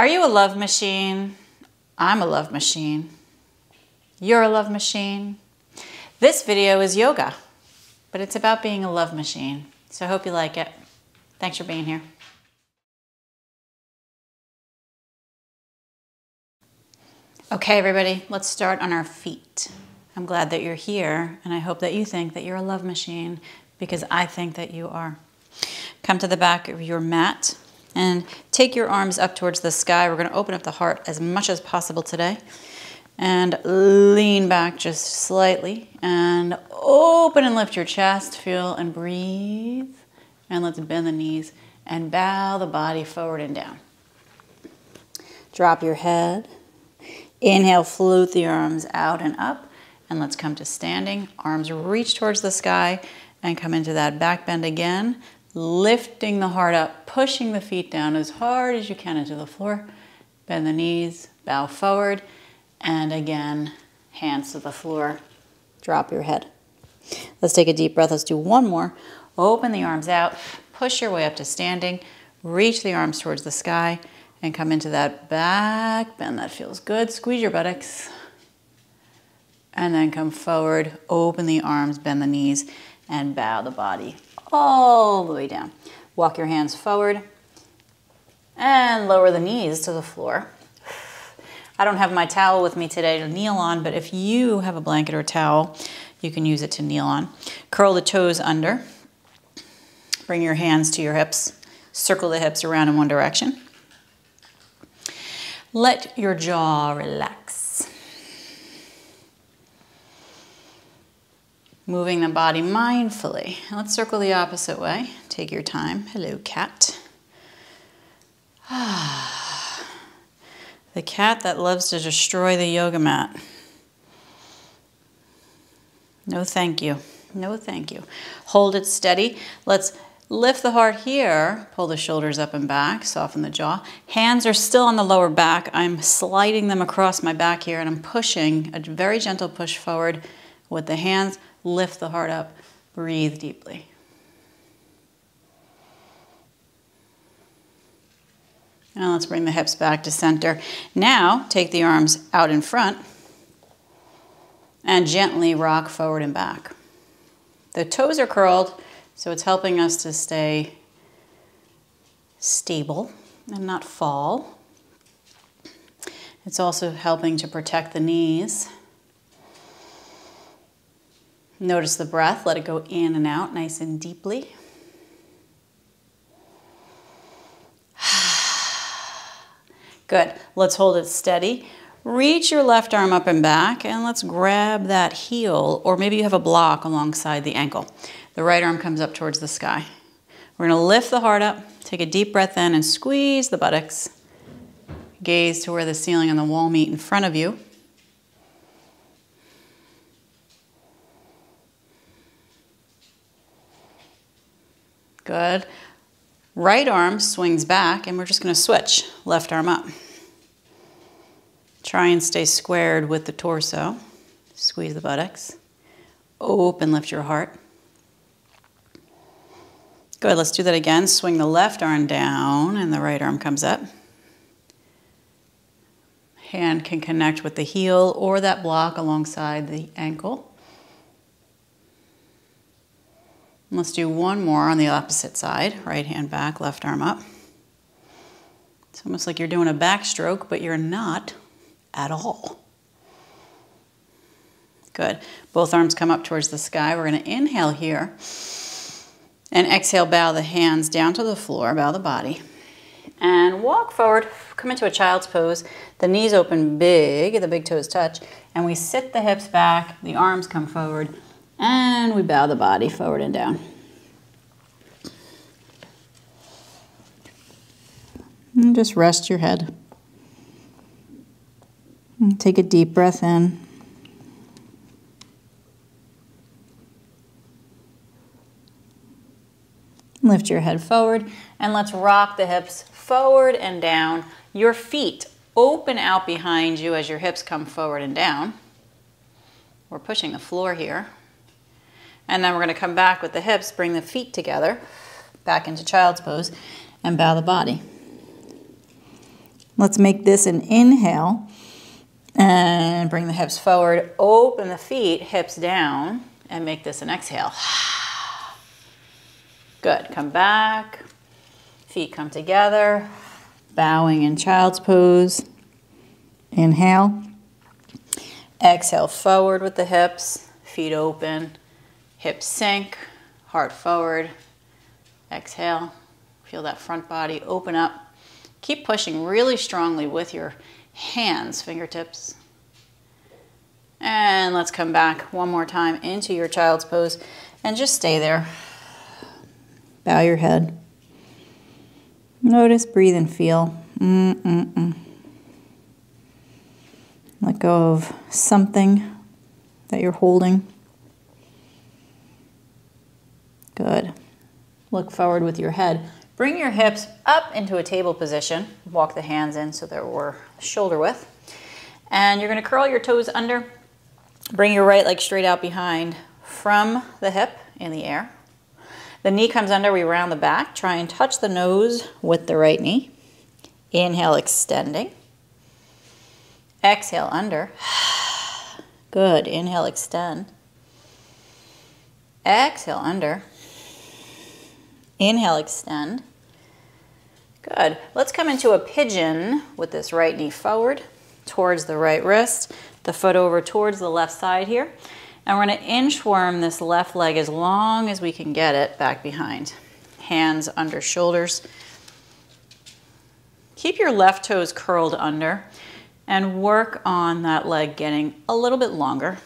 Are you a love machine? I'm a love machine. You're a love machine. This video is yoga, but it's about being a love machine. So I hope you like it. Thanks for being here. Okay, everybody, let's start on our feet. I'm glad that you're here, and I hope that you think that you're a love machine, because I think that you are. Come to the back of your mat and take your arms up towards the sky. We're gonna open up the heart as much as possible today and lean back just slightly and open and lift your chest, feel and breathe. And let's bend the knees and bow the body forward and down. Drop your head. Inhale, float the arms out and up. And let's come to standing. Arms reach towards the sky and come into that back bend again. Lifting the heart up, pushing the feet down as hard as you can into the floor. Bend the knees, bow forward. And again, hands to the floor. Drop your head. Let's take a deep breath. Let's do one more. Open the arms out, push your way up to standing, reach the arms towards the sky, and come into that back bend. That feels good. Squeeze your buttocks. And then come forward, open the arms, bend the knees, and bow the body all the way down. Walk your hands forward and lower the knees to the floor. I don't have my towel with me today to kneel on, but if you have a blanket or a towel, you can use it to kneel on. Curl the toes under. Bring your hands to your hips, circle the hips around in one direction. Let your jaw relax. Moving the body mindfully. Let's circle the opposite way. Take your time. Hello, cat. The cat that loves to destroy the yoga mat. No, thank you. No, thank you. Hold it steady. Let's lift the heart here, pull the shoulders up and back, soften the jaw. Hands are still on the lower back. I'm sliding them across my back here and I'm pushing, a very gentle push forward with the hands. Lift the heart up, breathe deeply. Now let's bring the hips back to center. Now take the arms out in front and gently rock forward and back. The toes are curled, so it's helping us to stay stable and not fall. It's also helping to protect the knees. Notice the breath, let it go in and out nice and deeply. Good, let's hold it steady. Reach your left arm up and back and let's grab that heel, or maybe you have a block alongside the ankle. The right arm comes up towards the sky. We're gonna lift the heart up, take a deep breath in and squeeze the buttocks. Gaze to where the ceiling and the wall meet in front of you. Good. Right arm swings back and we're just gonna switch, left arm up. Try and stay squared with the torso. Squeeze the buttocks. Open, lift your heart. Good, let's do that again. Swing the left arm down and the right arm comes up. Hand can connect with the heel or that block alongside the ankle. And let's do one more on the opposite side. Right hand back, left arm up. It's almost like you're doing a backstroke, but you're not at all. Good. Both arms come up towards the sky. We're going to inhale here. And exhale, bow the hands down to the floor, bow the body. And walk forward, come into a child's pose. The knees open big, the big toes touch. And we sit the hips back, the arms come forward, and we bow the body forward and down. And just rest your head. And take a deep breath in. Lift your head forward and let's rock the hips forward and down. Your feet open out behind you as your hips come forward and down. We're pushing the floor here. And then we're going to come back with the hips, bring the feet together, back into child's pose, and bow the body. Let's make this an inhale and bring the hips forward, open the feet, hips down, and make this an exhale. Good, come back, feet come together, bowing in child's pose. Inhale, exhale forward with the hips, feet open, hips sink, heart forward, exhale, feel that front body open up. Keep pushing really strongly with your hands, fingertips. And let's come back one more time into your child's pose and just stay there. Bow your head. Notice, breathe, and feel. Let go of something that you're holding. Good. Look forward with your head. Bring your hips up into a table position. Walk the hands in so that we're shoulder width. And you're gonna curl your toes under. Bring your right leg straight out behind from the hip in the air. The knee comes under, we round the back. Try and touch the nose with the right knee. Inhale, extending. Exhale, under. Good, inhale, extend. Exhale, under. Inhale, extend. Good. Let's come into a pigeon with this right knee forward towards the right wrist, the foot over towards the left side here. And we're going to inchworm this left leg as long as we can get it back behind. Hands under shoulders. Keep your left toes curled under and work on that leg getting a little bit longer.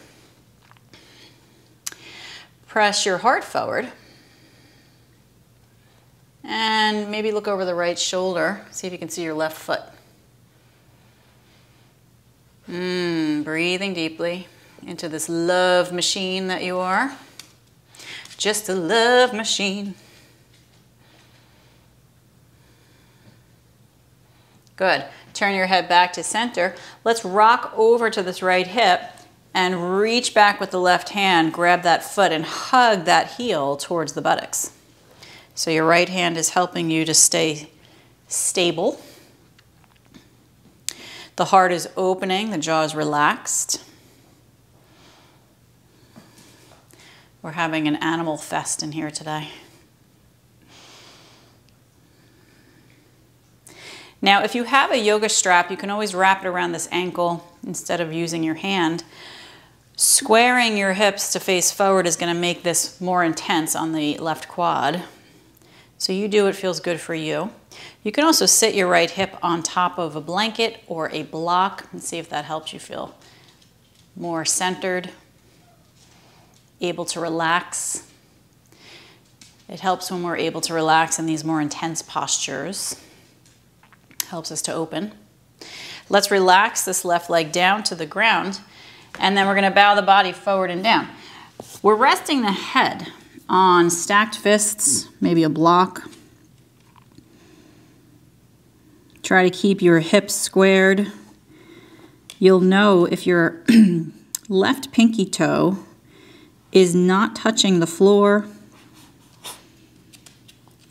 Press your heart forward. And maybe look over the right shoulder. See if you can see your left foot. Breathing deeply into this love machine that you are. Just a love machine. Good. Turn your head back to center. Let's rock over to this right hip and reach back with the left hand. Grab that foot and hug that heel towards the buttocks. So your right hand is helping you to stay stable. The heart is opening, the jaw is relaxed. We're having an animal fest in here today. Now, if you have a yoga strap, you can always wrap it around this ankle instead of using your hand. Squaring your hips to face forward is going to make this more intense on the left quad. So you do what feels good for you. You can also sit your right hip on top of a blanket or a block and see if that helps you feel more centered, able to relax. It helps when we're able to relax in these more intense postures. Helps us to open. Let's relax this left leg down to the ground, and then we're going to bow the body forward and down. We're resting the head on stacked fists, maybe a block. Try to keep your hips squared. You'll know if your left pinky toe is not touching the floor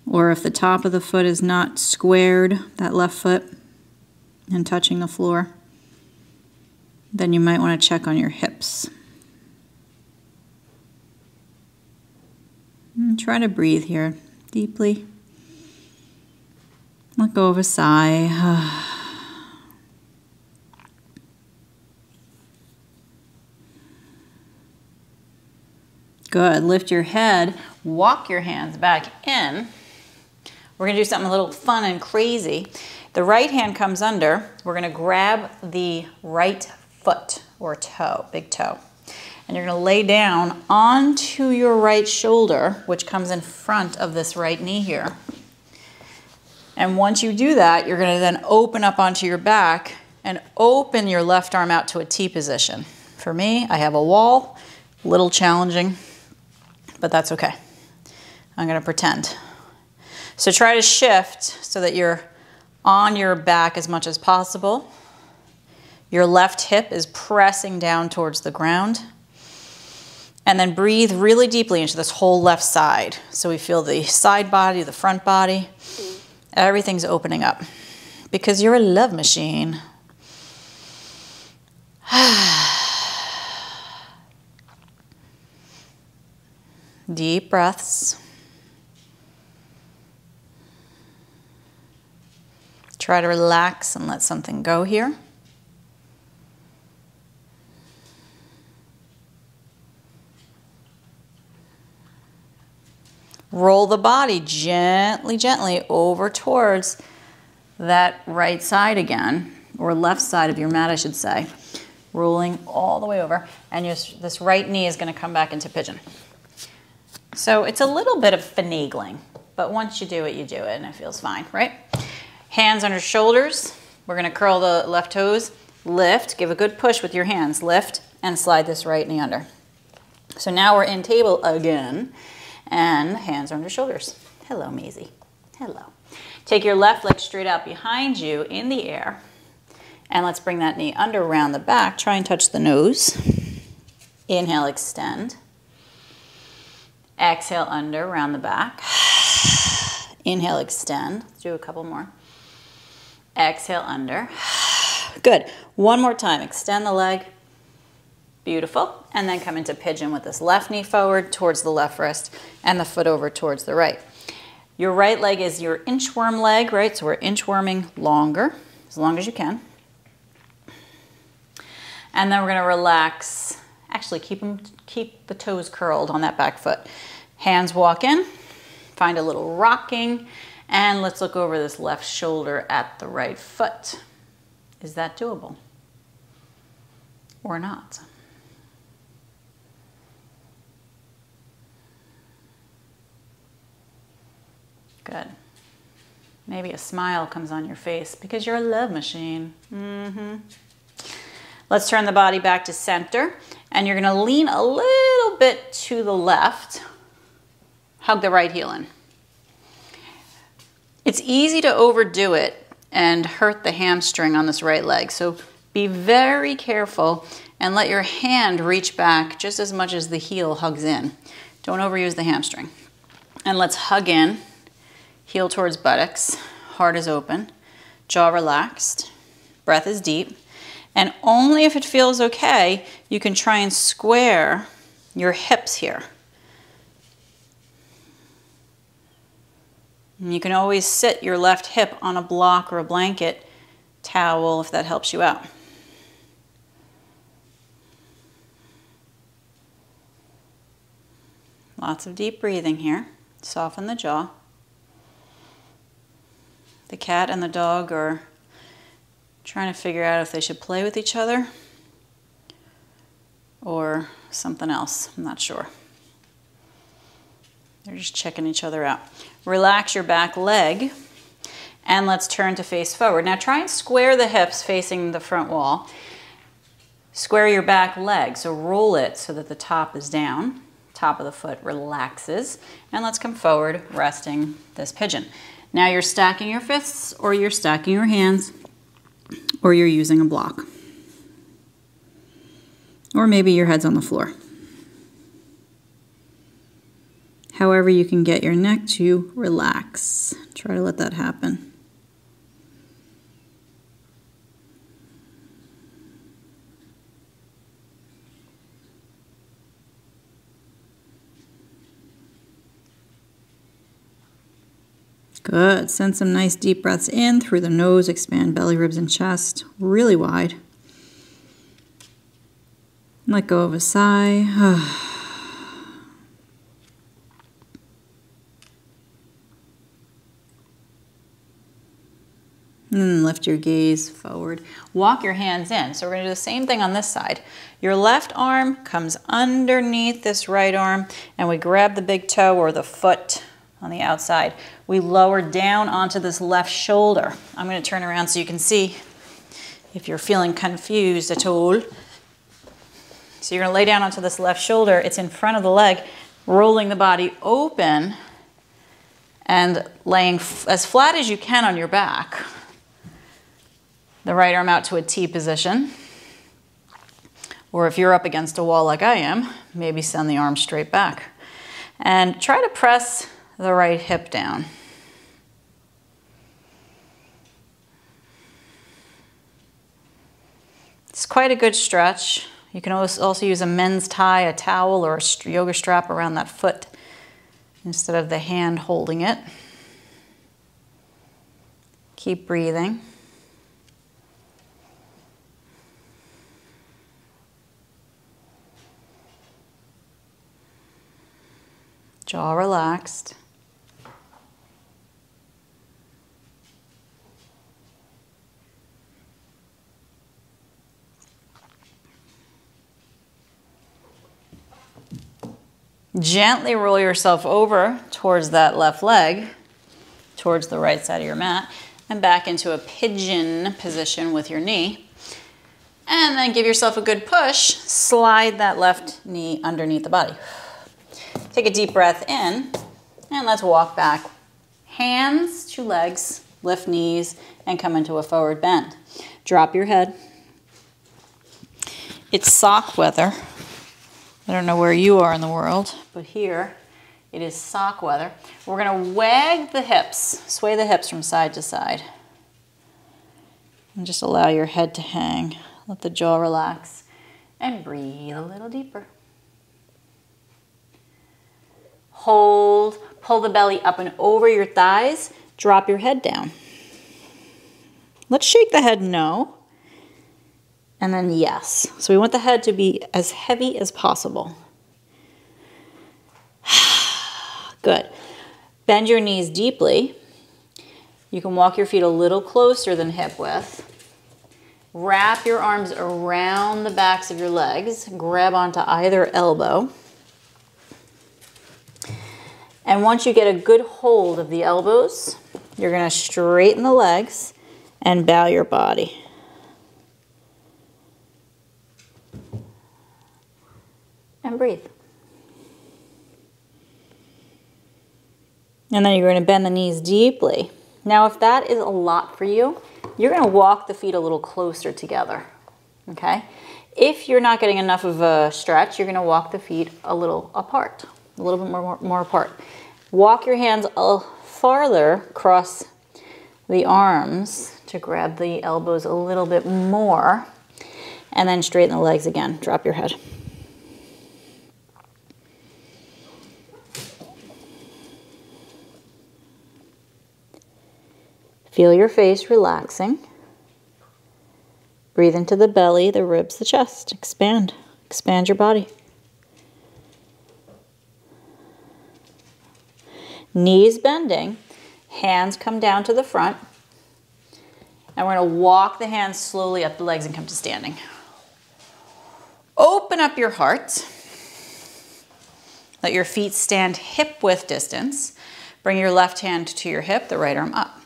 or if the top of the foot is not squared, that left foot, and touching the floor. Then you might want to check on your hips. And try to breathe here deeply. Let go of a sigh. Good. Lift your head. Walk your hands back in. We're going to do something a little fun and crazy. The right hand comes under. We're going to grab the right foot or toe, big toe. And you're going to lay down onto your right shoulder, which comes in front of this right knee here. And once you do that, you're going to then open up onto your back and open your left arm out to a T position. For me, I have a wall, a little challenging, but that's okay. I'm going to pretend. So try to shift so that you're on your back as much as possible. Your left hip is pressing down towards the ground. And then breathe really deeply into this whole left side. So we feel the side body, the front body, everything's opening up. because you're a love machine. Deep breaths. Try to relax and let something go here. Roll the body gently, gently over towards that right side again, or left side of your mat, I should say. Rolling all the way over, and this right knee is going to come back into pigeon. So it's a little bit of finagling, but once you do it, and it feels fine, right? Hands on your shoulders. We're going to curl the left toes. Lift, give a good push with your hands. Lift, and slide this right knee under. So now we're in table again. And hands on your shoulders. Hello, Maisie. Hello. Take your left leg straight out behind you in the air. And let's bring that knee under around the back. Try and touch the nose. Inhale, extend. Exhale, under, around the back. Inhale, extend. Let's do a couple more. Exhale, under. Good. One more time. Extend the leg. Beautiful. And then come into pigeon with this left knee forward towards the left wrist and the foot over towards the right. Your right leg is your inchworm leg, right? So we're inchworming longer, as long as you can. And then we're going to relax. Actually, keep the toes curled on that back foot. Hands walk in, find a little rocking, and let's look over this left shoulder at the right foot. Is that doable? Or not? Good. Maybe a smile comes on your face because you're a love machine. Let's turn the body back to center, and you're going to lean a little bit to the left. Hug the right heel in. It's easy to overdo it and hurt the hamstring on this right leg. So be very careful and let your hand reach back just as much as the heel hugs in. Don't overuse the hamstring. And let's hug in. Heel towards buttocks, heart is open, jaw relaxed, breath is deep. And only if it feels okay, you can try and square your hips here. And you can always sit your left hip on a block or a blanket towel if that helps you out. Lots of deep breathing here. Soften the jaw. The cat and the dog are trying to figure out if they should play with each other or something else. I'm not sure. They're just checking each other out. Relax your back leg, and let's turn to face forward. Now try and square the hips facing the front wall. Square your back leg, so roll it so that the top is down. Top of the foot relaxes, and let's come forward, resting this pigeon. Now you're stacking your fists, or you're stacking your hands, or you're using a block. Or maybe your head's on the floor. However you can get your neck to relax. Try to let that happen. Good. Send some nice deep breaths in through the nose. Expand belly, ribs, and chest really wide. Let go of a sigh. And then lift your gaze forward. Walk your hands in. So we're going to do the same thing on this side. Your left arm comes underneath this right arm, and we grab the big toe or the foot on the outside. We lower down onto this left shoulder. I'm going to turn around so you can see if you're feeling confused at all. So you're going to lay down onto this left shoulder. It's in front of the leg, rolling the body open and laying as flat as you can on your back. The right arm out to a T position. Or if you're up against a wall like I am, maybe send the arm straight back. And try to press the right hip down. It's quite a good stretch. You can also use a men's tie, a towel, or a yoga strap around that foot instead of the hand holding it. Keep breathing. Jaw relaxed. Gently roll yourself over towards that left leg, towards the right side of your mat, and back into a pigeon position with your knee. And then give yourself a good push. Slide that left knee underneath the body. Take a deep breath in, and let's walk back. Hands to legs, lift knees, and come into a forward bend. Drop your head. It's sock weather. I don't know where you are in the world, but here it is sock weather. We're going to wag the hips, sway the hips from side to side. And just allow your head to hang. Let the jaw relax and breathe a little deeper. Hold, pull the belly up and over your thighs, drop your head down. Let's shake the head no. And then yes. So we want the head to be as heavy as possible. Good. Bend your knees deeply. You can walk your feet a little closer than hip width. Wrap your arms around the backs of your legs. Grab onto either elbow. And once you get a good hold of the elbows, you're going to straighten the legs and bow your body. And breathe. And then you're going to bend the knees deeply. Now, if that is a lot for you, you're going to walk the feet a little closer together, okay? If you're not getting enough of a stretch, you're going to walk the feet a little apart, a little bit more apart. Walk your hands farther across the arms to grab the elbows a little bit more, and then straighten the legs again. Drop your head. Feel your face relaxing. Breathe into the belly, the ribs, the chest. Expand. Expand your body. Knees bending. Hands come down to the front. And we're going to walk the hands slowly up the legs and come to standing. Open up your heart. Let your feet stand hip-width distance. Bring your left hand to your hip, the right arm up.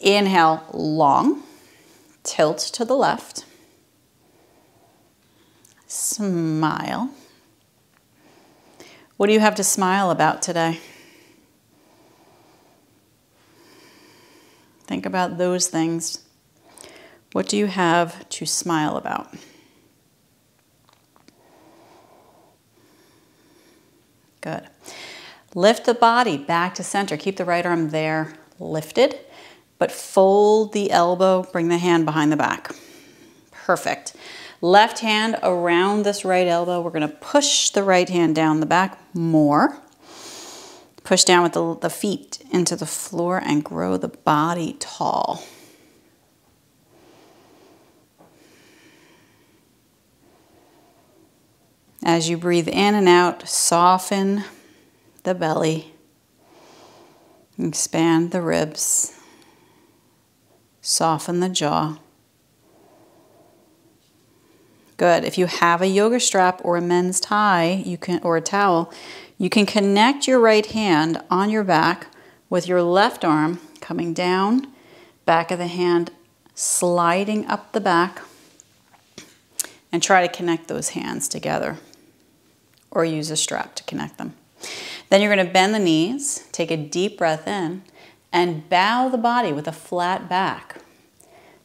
Inhale, long, tilt to the left, smile. What do you have to smile about today? Think about those things. What do you have to smile about? Good. Lift the body back to center. Keep the right arm there lifted. But fold the elbow, bring the hand behind the back. Perfect. Left hand around this right elbow. We're going to push the right hand down the back more. Push down with the feet into the floor and grow the body tall. As you breathe in and out, soften the belly. Expand the ribs. Soften the jaw. Good. If you have a yoga strap or a men's tie, you can, or a towel, you can connect your right hand on your back with your left arm coming down, back of the hand sliding up the back, and try to connect those hands together or use a strap to connect them. Then you're going to bend the knees, take a deep breath in, and bow the body with a flat back.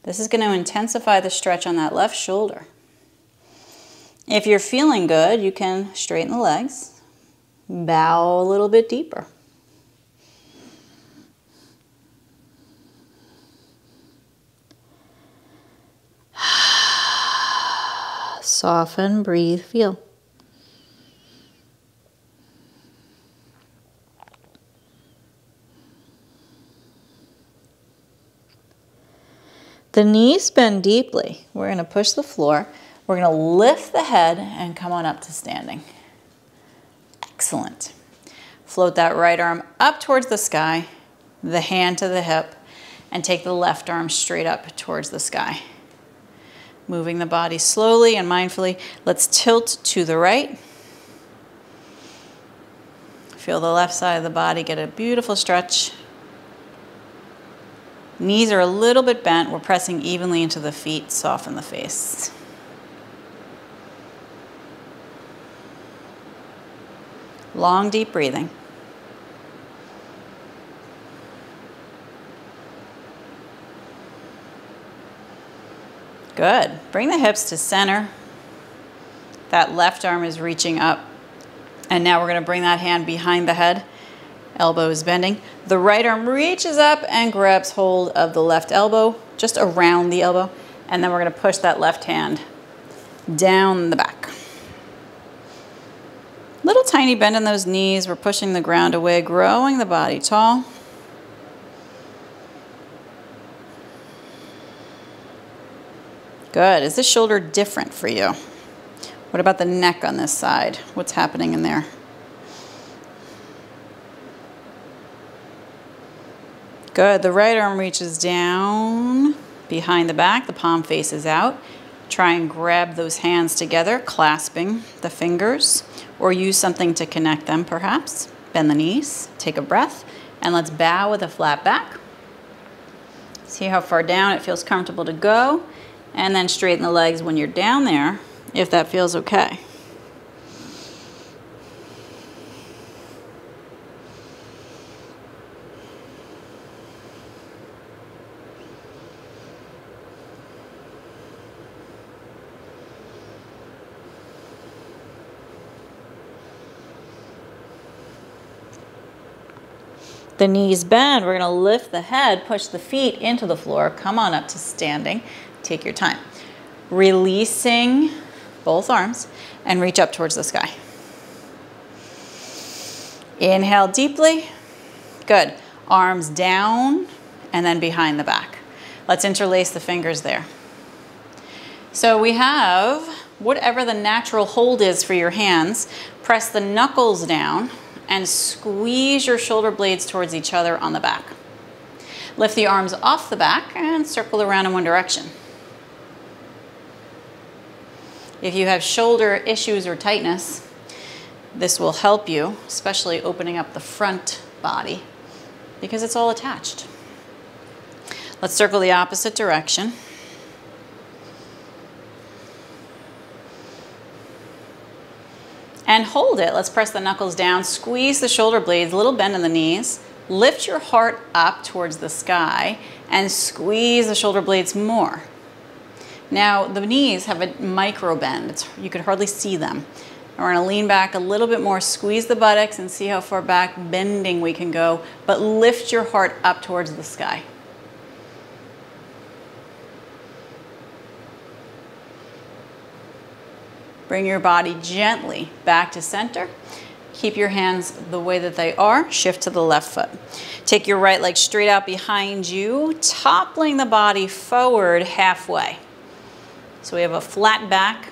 This is going to intensify the stretch on that left shoulder. If you're feeling good, you can straighten the legs, bow a little bit deeper. soften, breathe, feel. The knees bend deeply. We're going to push the floor. We're going to lift the head and come on up to standing. Excellent. Float that right arm up towards the sky, the hand to the hip, and take the left arm straight up towards the sky. Moving the body slowly and mindfully. Let's tilt to the right. Feel the left side of the body get a beautiful stretch. Knees are a little bit bent. We're pressing evenly into the feet. Soften the face. Long, deep breathing. Good. Bring the hips to center. That left arm is reaching up. And now we're going to bring that hand behind the head. Elbow is bending. The right arm reaches up and grabs hold of the left elbow, just around the elbow. And then we're going to push that left hand down the back. Little tiny bend in those knees. We're pushing the ground away, growing the body tall. Good. Is this shoulder different for you? What about the neck on this side? What's happening in there? Good. The right arm reaches down behind the back. The palm faces out. Try and grab those hands together, clasping the fingers, or use something to connect them perhaps. Bend the knees, take a breath, and let's bow with a flat back. See how far down it feels comfortable to go, and then straighten the legs when you're down there, if that feels okay. The knees bend, we're gonna lift the head, push the feet into the floor, come on up to standing, take your time. Releasing both arms and reach up towards the sky. Inhale deeply, good. Arms down and then behind the back. Let's interlace the fingers there. So we have whatever the natural hold is for your hands, press the knuckles down and squeeze your shoulder blades towards each other on the back. Lift the arms off the back and circle around in one direction. If you have shoulder issues or tightness, this will help you, especially opening up the front body because it's all attached. Let's circle the opposite direction. And hold it. Let's press the knuckles down, squeeze the shoulder blades, little bend in the knees. Lift your heart up towards the sky and squeeze the shoulder blades more. Now the knees have a micro bend. You could hardly see them. We're gonna lean back a little bit more, squeeze the buttocks and see how far back bending we can go, but lift your heart up towards the sky. Bring your body gently back to center. Keep your hands the way that they are. Shift to the left foot. Take your right leg straight out behind you, toppling the body forward halfway. So we have a flat back.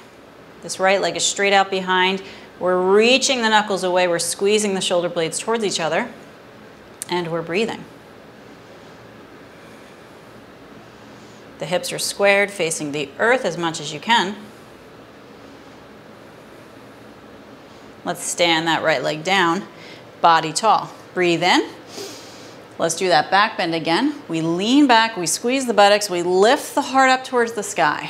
This right leg is straight out behind. We're reaching the knuckles away. We're squeezing the shoulder blades towards each other, and we're breathing. The hips are squared, facing the earth as much as you can. Let's stand that right leg down, body tall. Breathe in. Let's do that back bend again. We lean back, we squeeze the buttocks, we lift the heart up towards the sky.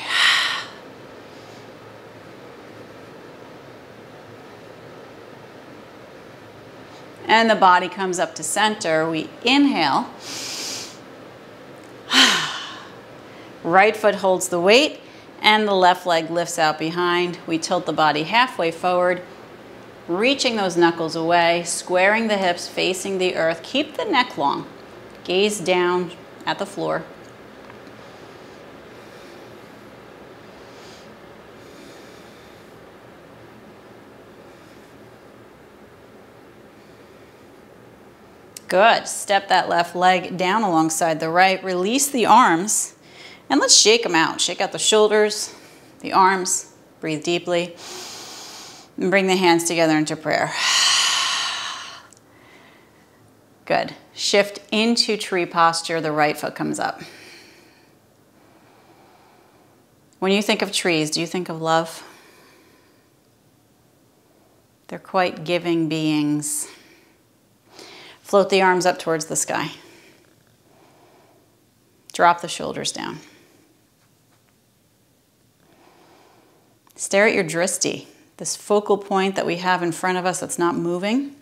And the body comes up to center. We inhale. Right foot holds the weight and the left leg lifts out behind. We tilt the body halfway forward, reaching those knuckles away, squaring the hips, facing the earth. Keep the neck long. Gaze down at the floor. Good, step that left leg down alongside the right, release the arms, and let's shake them out. Shake out the shoulders, the arms, breathe deeply, and bring the hands together into prayer. Good, shift into tree posture, the right foot comes up. When you think of trees, do you think of love? They're quite giving beings. Float the arms up towards the sky. Drop the shoulders down. Stare at your drishti, this focal point that we have in front of us that's not moving.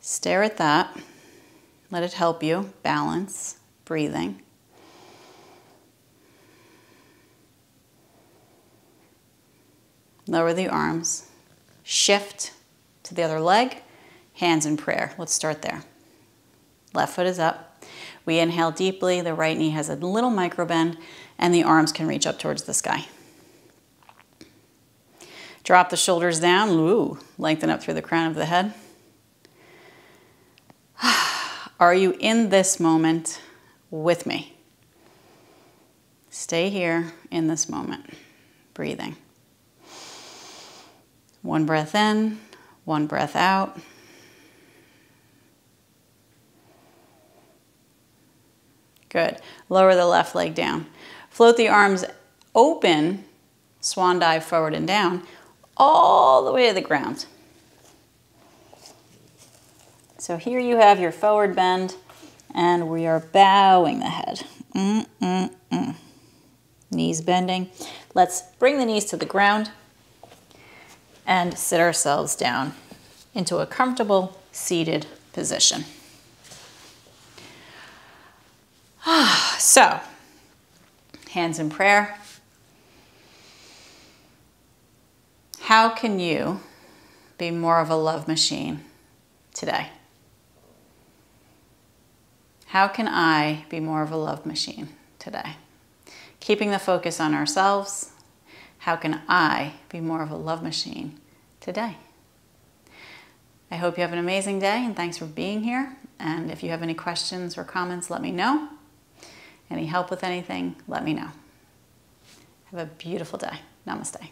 Stare at that. Let it help you balance, breathing. Lower the arms. Shift to the other leg, hands in prayer. Let's start there. Left foot is up. We inhale deeply. The right knee has a little micro bend, and the arms can reach up towards the sky. Drop the shoulders down. Ooh, lengthen up through the crown of the head. Are you in this moment with me? Stay here in this moment, breathing. One breath in, one breath out. Good. Lower the left leg down. Float the arms open, swan dive forward and down, all the way to the ground. So here you have your forward bend, and we are bowing the head. Knees bending. Let's bring the knees to the ground and sit ourselves down into a comfortable seated position. So, hands in prayer. How can you be more of a love machine today? How can I be more of a love machine today? Keeping the focus on ourselves. How can I be more of a love machine today? I hope you have an amazing day, and thanks for being here. And if you have any questions or comments, let me know. Any help with anything, let me know. Have a beautiful day. Namaste.